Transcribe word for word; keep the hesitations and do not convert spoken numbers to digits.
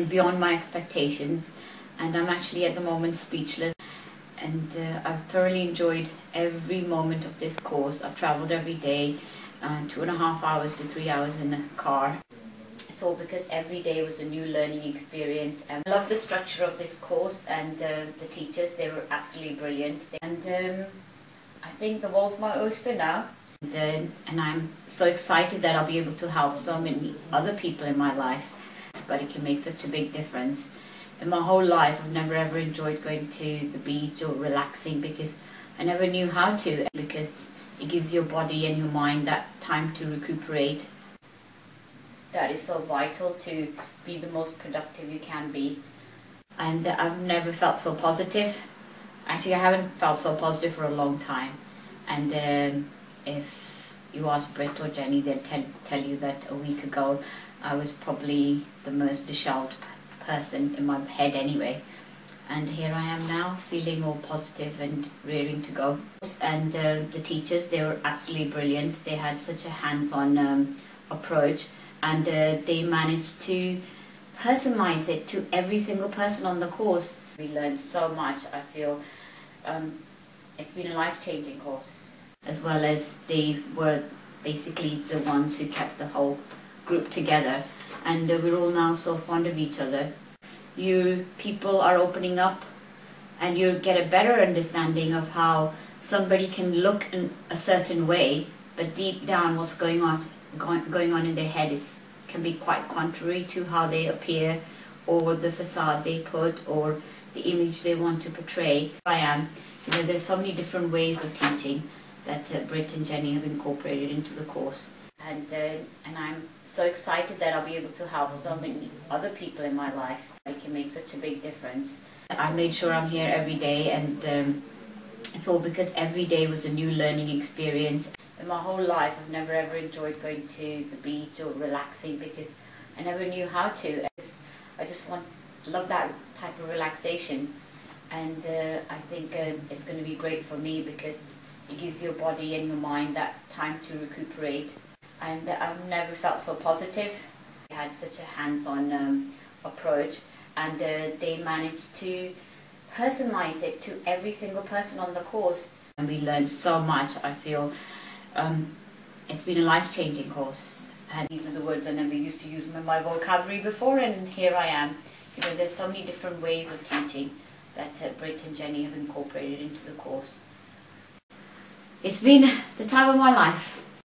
beyond my expectations, and I'm actually at the moment speechless, and uh, I've thoroughly enjoyed every moment of this course. I've travelled every day, uh, two and a half hours to three hours in a car. It's all because every day was a new learning experience. I love the structure of this course, and uh, the teachers, they were absolutely brilliant, and um, I think the world's my oyster now. And, uh, and I'm so excited that I'll be able to help so many other people in my life. But it can make such a big difference. In my whole life, I've never ever enjoyed going to the beach or relaxing, because I never knew how to, because it gives your body and your mind that time to recuperate. That is so vital, to be the most productive you can be. And I've never felt so positive. Actually, I haven't felt so positive for a long time. And um, if you ask Britt or Jenny, they'll tell, tell you that a week ago I was probably the most disheveled person in my head anyway. And here I am now, feeling all positive and rearing to go. And uh, the teachers, they were absolutely brilliant. They had such a hands-on um, approach, and uh, they managed to personalize it to every single person on the course. We learned so much. I feel um, it's been a life-changing course. As well as they were basically the ones who kept the whole group together, and uh, we're all now so fond of each other. You people are opening up, and you get a better understanding of how somebody can look in a certain way, but deep down what's going on going, going on in their head is can be quite contrary to how they appear, or the facade they put, or the image they want to portray. I am you know there's so many different ways of teaching that uh, Britt and Jenny have incorporated into the course. And, uh, and I'm so excited that I'll be able to help so many other people in my life. It can make such a big difference. I made sure I'm here every day, and um, it's all because every day was a new learning experience. In my whole life, I've never ever enjoyed going to the beach or relaxing, because I never knew how to. I just want, love that type of relaxation, and uh, I think uh, it's going to be great for me, because it gives your body and your mind that time to recuperate. And I've never felt so positive. They had such a hands-on um, approach, and uh, they managed to personalize it to every single person on the course. And we learned so much. I feel um, it's been a life-changing course. And these are the words I never used to use in my vocabulary before, and here I am. You know, there's so many different ways of teaching that uh, Britt and Jenny have incorporated into the course. It's been the time of my life.